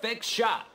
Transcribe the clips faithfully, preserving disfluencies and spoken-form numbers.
perfect shot.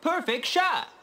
Perfect shot.